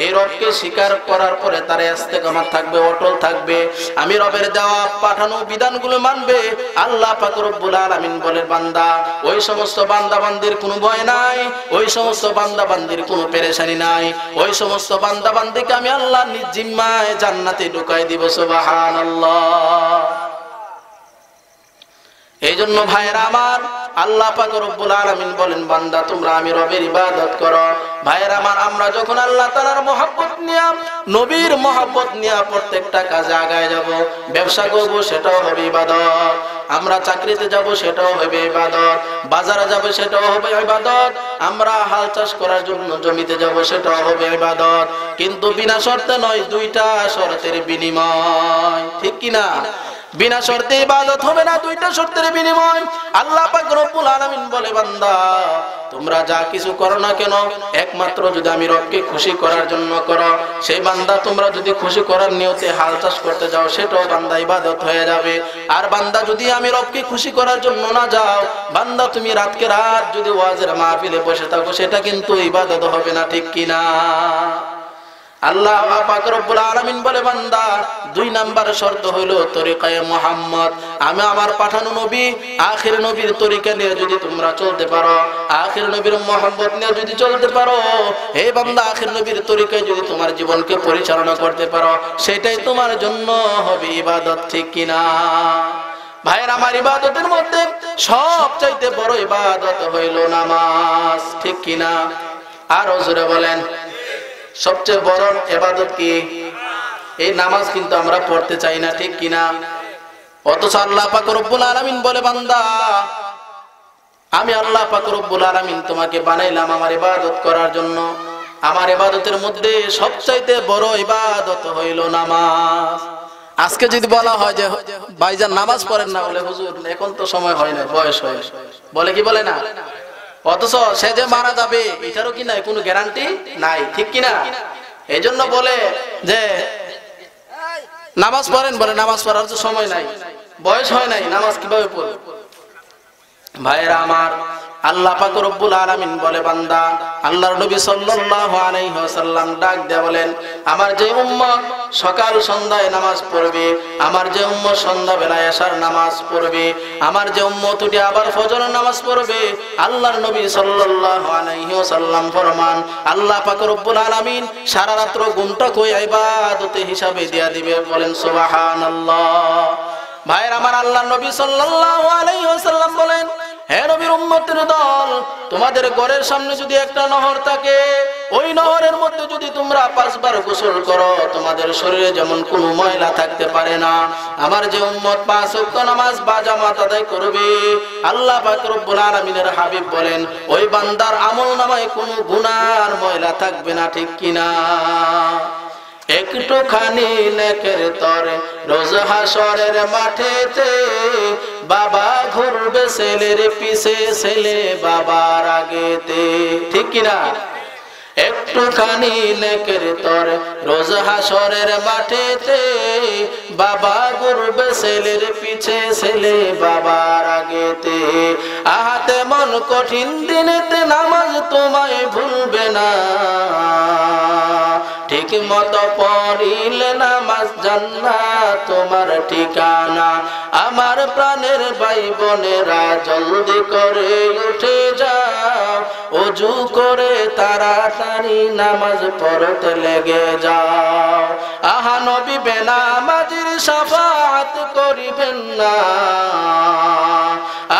এই রবকে স্বীকার করার পরে তার ইস্তেকামা থাকবে অটল থাকবে আমি রবের দেওয়া পাঠানো বিধানগুলো মানবে আল্লাহ পাক রব্বুল আলামিন বলেন বান্দা ওই সমস্ত বান্দাবান্দির কোনো ভয় নাই ওই সমস্ত বান্দাবান্দির কোনো পেরেশানি নাই ওই সমস্ত বান্দাবান্দিকে আমি আল্লাহ নিজ জিম্মায় জান্নাতে ঢুকাই দিব সুবহানাল্লাহ এইজন্য ভাইরা আমার আল্লাহ পাক রব্বুল আলামিন বলেন বান্দা তোমরা আমি রবের ইবাদত করো ভাইরা আমার আমরা যখন আল্লাহ তাআলার মহব্বত নিয়া নবীর মহব্বত নিয়া প্রত্যেকটা কাজে আগায় যাব ব্যবসা করব সেটাও হবে ইবাদত আমরা চাকরিতে যাব সেটাও হবে ইবাদত বাজারে যাব সেটাও হবে ইবাদত আমরা হাল চাষ করার জন্য জমিতে যাব সেটাও হবে ইবাদত কিন্তু বিনা শর্তে নয় দুইটা শর্তের বিনিময় ঠিক কি না বিনা শর্তে ইবাদত হবে না দুইটা শর্তের বিনিময় আল্লাহ পাক রব্বুল আলামিন বলে বান্দা তোমরা যা কিছু করো না কেন একমাত্র যদি আমি রবকে খুশি করার জন্য করো সেই বান্দা তোমরা যদি খুশি করার নিয়তে হাল চাষ করতে যাও সেটাও বান্দা ইবাদত হয়ে যাবে আর বান্দা যদি আমি রবকে খুশি করার জন্য না যাও বান্দা তুমি রাতকে রাত যদি ওয়াজের মাহফিলে বসে থাকো সেটা কিন্তু ইবাদত হবে না ঠিক কি না আল্লাহ পাক রব্বুল আলামিন বলে বান্দা দুই নাম্বার শর্ত হলো তরিকায়ে মুহাম্মদ আমি আমার পাঠানো নবী আখির নবীর তরিকা নিয়ে যদি তোমরা চলতে পারো আখির নবীর মুহাম্মদ নিয়ে যদি চলতে পারো হে বান্দা আখির নবীর তরিকায় যদি তোমার জীবনকে পরিচালনা করতে পারো সেটাই তোমার জন্য হবে ইবাদত ঠিক কিনা ভাইয়ের আমার ইবাদতের মধ্যে সবচাইতে বড় ইবাদত হইল নামাজ ঠিক কিনা আর জোরে বলেন সবচেয়ে বড় ইবাদত কি এই নামাজ কিন্তু আমরা পড়তে চাই না ঠিক কিনা অথচ আল্লাহ পাক রব্বুল আলামিন বলে বান্দা আমি আল্লাহ পাক রব্বুল আলামিন তোমাকে বানাইলাম আমার ইবাদত করার জন্য আমার ইবাদতের মধ্যে সবচাইতে বড় ইবাদত হইল নামাজ আজকে যদি বলা হয় যে ভাইজান নামাজ পড়েন না বলে হুজুর এখন তো সময় হয় না বয়স হয় বলে কি বলে না অথচ সে যে মারা যাবে এটারও কি নাই কোনো গ্যারান্টি নাই ঠিক কিনা এই জন্য বলে যে নামাজ পড়েন বলে নামাজ পড়ার তো সময় নাই বয়স হয় নাই নামাজ কিভাবে পড়ে ভাইরা আমার আল্লাহ পাক রব্বুল আলামিন বলে বান্দা আল্লাহর নবী সাল্লাল্লাহু আলাইহি ওয়াসাল্লাম ডাক দিয়ে বলেন আমার যে উম্মত সকাল সন্ধ্যায় নামাজ পড়বে আমার যে উম্মত সন্ধ্যাবেলায় এশার নামাজ পড়বে আমার যে উম্মত উঠে আবার ফজরের নামাজ পড়বে আল্লাহর নবী সাল্লাল্লাহু আলাইহি ওয়াসাল্লাম ফরমান আল্লাহ পাক রব্বুল আলামিন সারা রাত ঘুমটা কই ইবাদতে হিসাবে দেয়া দিবে বলেন সুবহানাল্লাহ ভাইরা আমার আল্লাহর নবী সাল্লাল্লাহু আলাইহি ওয়াসাল্লাম বলেন হে নবীর উম্মতের দল তোমাদের ঘরের সামনে যদি একটা নহর থাকে ওই নহরের মধ্যে যদি তোমরা পাঁচবার গোসল করো তোমাদের শরীরে যেমন কোনো ময়লা থাকতে পারে না আমার যে উম্মত পাঁচ ওয়াক্ত নামাজ জামাত আদায় করবে আল্লাহ পাক রব্বুল আলামিনের হাবিব বলেন ওই বান্দার আমলনামায় কোনো গুনার ময়লা থাকবে না ঠিক কিনা একটুখানি নেকের তরে রোজ হাসরের মাঠেতে বাবা ঘুরবে ছেলের পিছে ছেলে বাবার আগেতে ঠিক কিনা একটুখানি নেকের তরে রোজ হাসরের মাঠেতে বাবা ঘুরবে ছেলের পিছে ছেলে বাবার আগেতে আহাতে মন কঠিন দিনেতে নামাজ তোমায় ভুলবে না ঠিক মতো পড়িলে নামাজ জান্নাত তোমার ঠিকানা আমার প্রাণের ভাই বোনেরা জলদি করে উঠে যাও ওযু করে তাড়াতাড়ি নামাজ পড়তে লেগে যাও আহা নবী বেনামাজির শাফাআত করিবেন না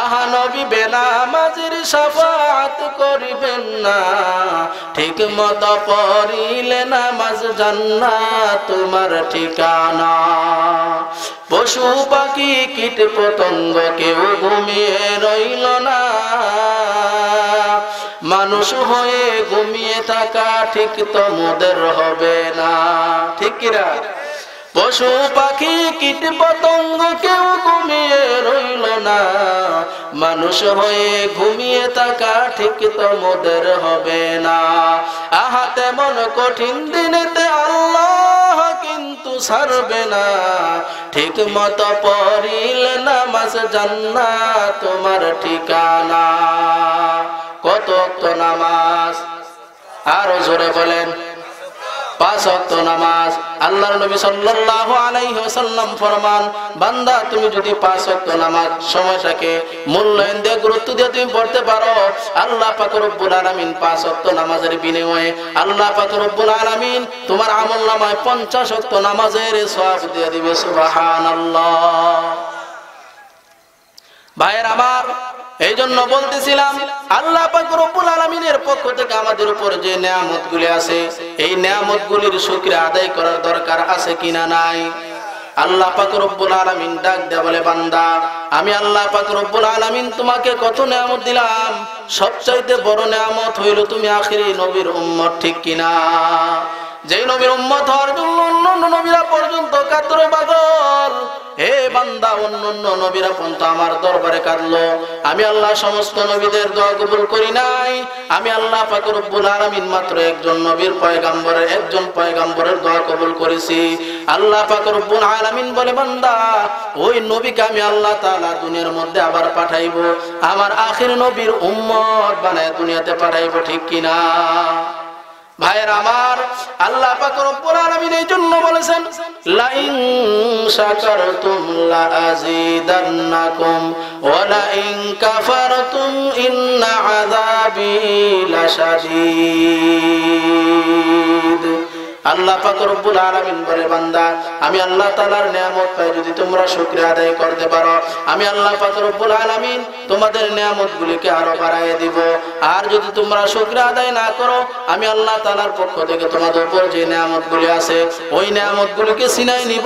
আহা নবী বেনামাজির শাফাআত করিবেন না ঠিক মতো পড়িলে নামাজ জান্নাত তোমার ঠিকানা পশু পাখি কীট পতঙ্গ কেউ ঘুমিয়ে রইল না মানুষ হয়ে ঘুমিয়ে থাকা ঠিক তো মোদের হবে না ঠিক কিনা পশু পাখি কীট পতঙ্গ কেউ ঘুমিয়ে রইল না, মানুষ হয়ে ঘুমিয়ে থাকা ঠিক তোমাদের হবে না। আহা তেমন কঠিন দিনেতে আল্লাহ কিন্তু ছাড়বে না, ঠিক মতো পড়িলে নামাজ জান্নাত তোমার ঠিকানা। কত ওয়াক্ত নামাজ? আরো জোরে বলেন, পাঁচ ওয়াক্ত নামাজ। আল্লাহর নবী সাল্লাল্লাহু আলাইহি ওয়াসাল্লাম ফরমান, বান্দা তুমি যদি পাঁচ ওয়াক্ত নামাজ সময়টাকে মূল্যায়ন দিয়ে গুরুত্ব দিয়ে তুমি পড়তে পারো, আল্লাহ পাক রব্বুল আলামিন পাঁচ ওয়াক্ত নামাজের বিনিময়ে আল্লাহ পাক রব্বুল আলামিন তোমার আমলনামায় 50 ওয়াক্ত নামাজের সওয়াব দিয়ে দিবে। সুবহানাল্লাহ। ভাইয়ের আমার, এই জন্য বলতেছিলাম আল্লাহ পাক রব্বুল আলামিনের পক্ষ থেকে আমাদের উপর যে নিয়ামতগুলি আছে এই নিয়ামতগুলির শুকরিয়া আদায় করার দরকার আছে কিনা? নাই। আল্লাহ পাক রব্বুল আলামিন ডাক দেয়া বলে, বান্দা আমি আল্লাহ পাক রব্বুল আলামিন তোমাকে কত নিয়ামত দিলাম, সবচাইতে বড় নিয়ামত হইল তুমি আখিরি নবীর উম্মত, ঠিক কিনা? যেই নবীর উম্মত হওয়ার জন্য অন্যান্য নবীরা পর্যন্ত কাতরে পাগল। হে বান্দা, অন্যান্য নবীরা পর্যন্ত আমার দরবারে কাঁদলো, আমি আল্লাহ সমস্ত নবীদের দোয়া কবুল করি নাই। আমি আল্লাহ পাক রব্বুল আলামিন মাত্র একজন নবীর পয়গাম্বরের দোয়া কবুল করেছি। আল্লাহ পাক রব্বুল আলামিন বলে, বান্দা ওই নবীকে আমি আল্লাহ তাআলা দুনিয়ার মধ্যে আবার পাঠাইবো, আমার আখির নবীর উম্মত বানায় দুনিয়াতে পাঠাইবো, ঠিক কিনা? ভাইয়ের আমার, আল্লাহ পাক রব্বুল আলামিন এই জন্য বলেছেন, লা ইন শাকারতুম লা আযীদান্নাকুম ওয়া লা ইন কাফারতুম ইন্না আযাবি লাশাদীদ। আল্লাহ পাক রব্বুল আলামিন বলে, বান্দা আমি আল্লাহ তাআলার নিয়ামত পাই যদি তোমরা শুকরিয়া আদায় করতে পারো, আমি আল্লাহ পাক রব্বুল আলামিন তোমাদের নিয়ামতগুলিকে আরো বাড়ায় দিব। আর যদি তোমরা শুকরিয়া আদায় না করো, আমি আল্লাহ তাআলার পক্ষ থেকে তোমাদের উপর যে নিয়ামতগুলি আছে ওই নিয়ামতগুলিকে ছিনাই নিব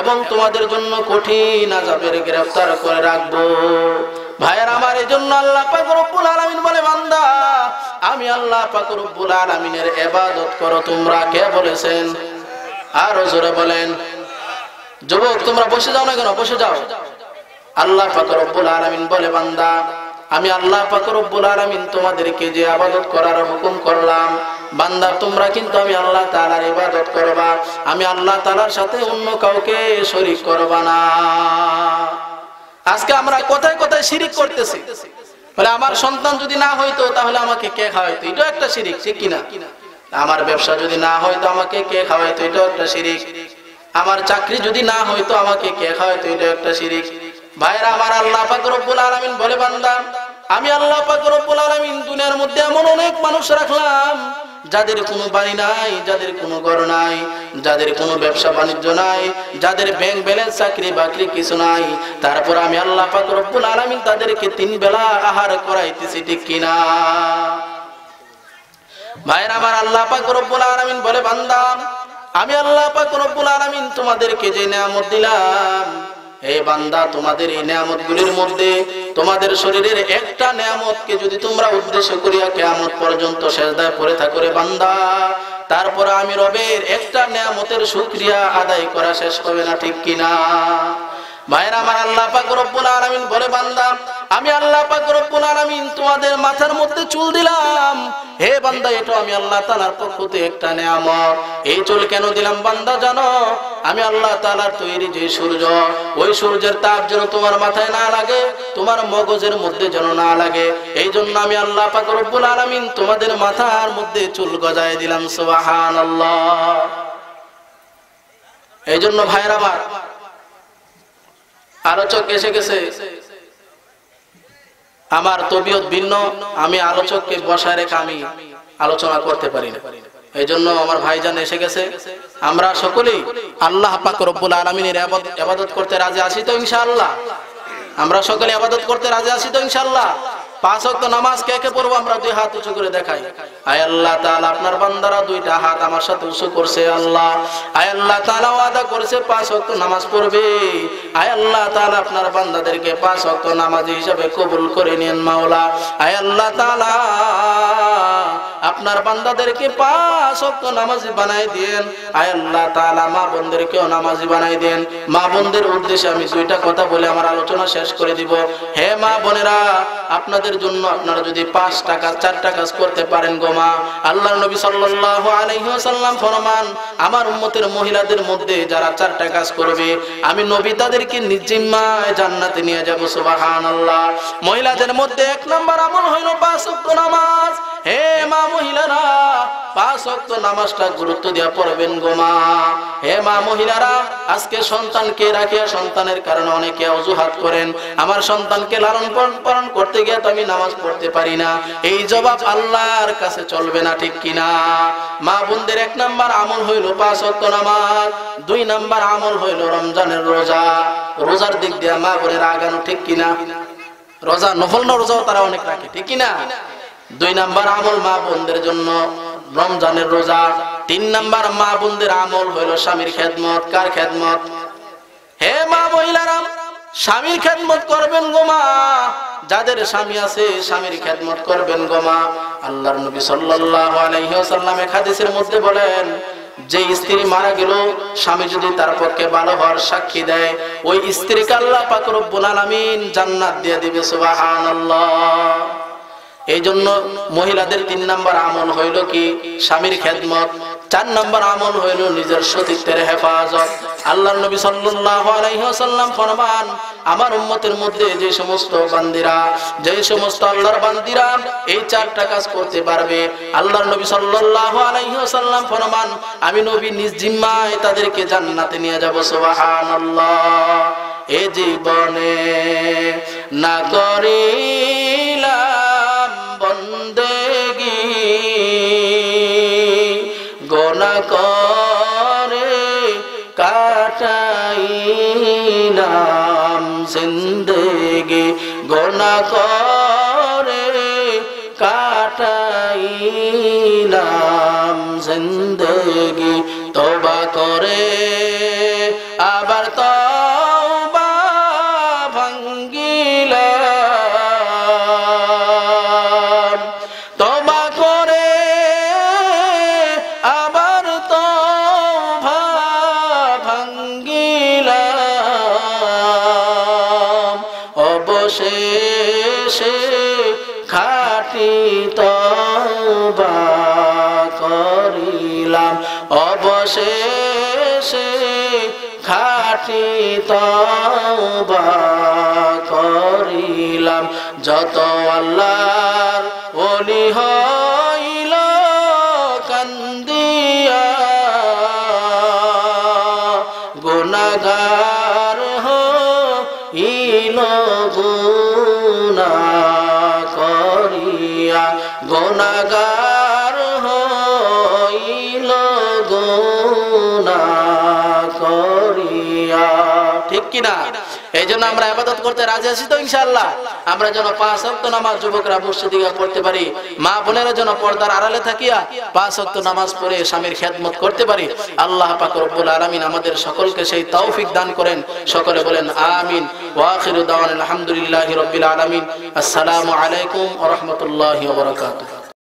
এবং তোমাদের জন্য কঠিন আযাবের গ্রেফতার করে রাখব। ভাইয়ের আমার, এই জন্য আল্লাহ পাক রব্বুল আলামিন বলে, বান্দা আমি আল্লাহ পাক রব্বুল আলামিনের ইবাদত করো তোমরা। কে বলেছেন? আর জোরে বলেন। যুবক তোমরা বসে যাও না কেন, বসে যাও। আল্লাহ পাক রব্বুল আলামিন বলে, বান্দা আমি আল্লাহ পাক রব্বুল আলামিন তোমাদেরকে যে ইবাদত করার হুকুম করলাম, বান্দা তোমরা কিন্তু আমি আল্লাহ তাআলার ইবাদত করবা, আমি আল্লাহ তাআলার সাথে অন্য কাউকে শরীক করবা না। আজকে আমরা কোথায় কোথায় শিরিক করতেছি। বলে আমার সন্তান যদি না হইতো তাহলে আমাকে কে খাওয়াইতো, এটাও একটা শিরিক, ঠিক কিনা? আমার ব্যবসা যদি না হইতো আমাকে কে খাওয়াইতো, এটাও একটা শিরিক। আমার চাকরি যদি না হইতো আমাকে কে খাওয়াইতো, এটাও একটা শিরিক। ভাইরা আমার, আল্লাহ পাক রব্বুল আলামিন বলে, বান্দা আমি আল্লাহ পাক রব্বুল আলামিন দুনিয়ার মধ্যে এমন অনেক মানুষ রাখলাম যাদের কোনো বাড়ি নাই, যাদের কোনো ঘর নাই, যাদের কোনো ব্যবসা বাণিজ্য নাই, যাদের ব্যাংক ব্যালেন্স চাকরি বাকরি কিছু নাই, তারপর আমি আল্লাহ পাক রব্বুল আলামিন তাদেরকে তিন বেলা আহার করাইতেছি, ঠিক কিনা? ভাইরা আমার, আল্লাহ পাক রব্বুল আলামিন বলে, বান্দা আমি আল্লাহ পাক রব্বুল আলামিন তোমাদেরকে যে নিয়ামত দিলাম, হে বান্দা তোমাদের এই নিয়ামতগুলির মধ্যে তোমাদের শরীরের একটা নিয়ামতকে যদি তোমরা উদ্দেশ্য করিয়া কিয়ামত পর্যন্ত সেজদায় পড়ে থাকো রে বান্দা, তারপর আমি রবের একটা নিয়ামতের শুকরিয়া আদায় করা শেষ হবে না, ঠিক কিনা? ভাইরা আমার, আল্লাহ পাক রব্বুল আলামিন বলে, বান্দা আমি আল্লাহ পাক রব্বুল আলামিন তোমাদের মাথার মধ্যে চুল দিলাম। হে বান্দা এটা আমি আল্লাহ তাআলার পক্ষ থেকে একটা নিয়ামত। এই চুল কেন দিলাম বান্দা জানো? আমি আল্লাহ তাআলার তৈরি যে সূর্য, ওই সূর্যের তাপ যেন তোমার মাথায় না লাগে, তোমার মগজের মধ্যে যেন না লাগে, এই জন্য আমি আল্লাহ পাক রব্বুল আলামিন তোমাদের মাথার মধ্যে চুল গজায় দিলাম। সুবহানাল্লাহ। এই জন্য ভাইরা আমার, আলোচক এসে গেছে, আমার তবিয়ত ভিন্ন, আমি আলোচককে বসায় রেখে আমি আলোচনা করতে পারি না, এই জন্য আমার ভাইজান এসে গেছে। আমরা সকলেই আল্লাহ পাক রব্বুল আলামিনের ইবাদত করতে রাজি আছি তো ইনশাআল্লাহ? আমরা সকলে ইবাদত করতে রাজি আছি তো ইনশাআল্লাহ? পাঁচ ওয়াক্ত নামাজ কে কে পড়বো? আমরা দুই হাত উঁচু করে দেখাই। আয় আল্লাহ তাআলা, আপনার বান্দারা দুইটা হাত আমার সাথে উঁচু করছে আল্লাহ। আয় আল্লাহ তাআলা, ওয়াদা করেছে পাঁচ ওয়াক্ত নামাজ পড়বে। আয় আল্লাহ তাআলা, আপনার বান্দাদেরকে পাঁচ ওয়াক্ত নামাজি হিসাবে কবুল করে নেন মাওলা। আয় আল্লাহ তাআলা, আপনার বান্দাদেরকে পাঁচ ওয়াক্ত নামাজি বানাই দেন। আয় আল্লাহ তাআলা মা বোনদেরকেও নামাজি বানাই দেন। মা বোনদের উদ্দেশ্যে আমি দুইটা কথা বলে আমার আলোচনা শেষ করে দিব। হে মা বোনেরা, আপনাদের জন্য আপনারা যদি ৫ টাকা ৪ টাকা করতে পারেন গো মা, আল্লাহর নবী সাল্লাল্লাহু আলাইহি ওয়াসাল্লাম ফরমান, আমার উম্মতের মহিলাদের মধ্যে যারা ৪টা কাজ করবে আমি নবী তাদেরকে নিজিম্মায় জান্নাতে নিয়ে যাব। সুবহানাল্লাহ। মহিলাদের মধ্যে ১ নম্বর আমল হইল ৫ ওয়াক্ত নামাজ। হে মা মহিলারা, ৫ ওয়াক্ত নামাজটা গুরুত্ব দিয়া পড়বেন গো মা। হে মা মহিলারা, আজকে সন্তানকে রাখিয়া সন্তানের কারণে অনেকে অজুহাত করেন, আমার সন্তানকে লালন পালন করতে গিয়ে তো আমি নামাজ পড়তে পারি না। এই জবাব আল্লাহর কাছে চলবে না, ঠিক কিনা? মা বোনদের ১ নম্বর আমল হইল ৫ ওয়াক্ত নামাজ। ২ নম্বর আমল হইল রমজানের রোজা। রোজার দিক দিয়ে মা বোনেরা আগানো, ঠিক কিনা? রোজা নফল না, রোজাও তারা অনেক রাখে, ঠিক কিনা? 2 নম্বর আমল মা বোনদের জন্য রমজানের রোজা। 3 নম্বর মা বোনদের আমল হইলো স্বামীর খেদমত। কার খেদমত? হে মা মহিলারা, স্বামীর খেদমত করবেন গো মা। যাদের স্বামী আছে স্বামীর খেদমত করবেন গো মা। আল্লাহর নবী সাল্লাল্লাহু আলাইহি ওয়াসাল্লাম এক হাদিসের মধ্যে বলেন, যে স্ত্রী মারা গেল স্বামী যদি তার পক্ষে ভালো হওয়ার সাক্ষী দেয়, ওই স্ত্রীকে আল্লাহ পাক রব্বুল আলামিন জান্নাত দিয়ে দিবে। সুবহানাল্লাহ। এই জন্য মহিলাদের 3 নম্বর আমল হইল কি? স্বামীর খেদমত। 4 নম্বর আমল হইল নিজের সতীত্বের হেফাজত। আল্লাহর নবী সাল্লাল্লাহু আলাইহি ওয়াসাল্লাম ফরমান, আমার উম্মতের মধ্যে যে সমস্ত বান্দিরা, যে সমস্ত আল্লাহর বান্দিরা এই 4টা কাজ করতে পারবে, আল্লাহর নবী সাল্লাল্লাহু আলাইহি ওয়াসাল্লাম ফরমান, আমি নবী নিজ জিম্মায় তাদেরকে জান্নাতে নিয়ে যাব। সুবহানাল্লাহ। এ জীবনে না করিলা বন্দেগি, গোনা করে কাটাইলাম জিন্দেগি, গোনা করে কাটাইলাম জিন্দেগি, তওবা করে আবার তওবা ভাঙ্গিলা, শেষে খাটি তওবা করিলাম, অবশেষে খাটি তওবা করিলাম, যত আল্লাহর ওলি হইল কান্দিয়া, গুনাহগার হইল গুনাহগার হইল গুনাহ করিয়া, ঠিক কিনা? এই জন্য আমরা ইবাদত করতে রাজি আছি তো ইনশাআল্লাহ। আমরা যেন ৫ ওয়াক্ত নামাজ যুবকরা মসজিদে পড়তে পারি, মা বোনেরা যেন পর্দার আড়ালে থাকিয়া ৫ ওয়াক্ত নামাজ পড়ে স্বামীর খেদমত করতে পারি। আল্লাহ পাক রব্বুল আলামিন আমাদের সকলকে সেই তৌফিক দান করেন। সকলে বলেন আমিন। ওয়া আখিরু দাওয়ানা আলহামদুলিল্লাহি রাব্বিল আলামিন। আসসালামু আলাইকুম ওয়া রাহমাতুল্লাহি ওয়া বারাকাতুহু।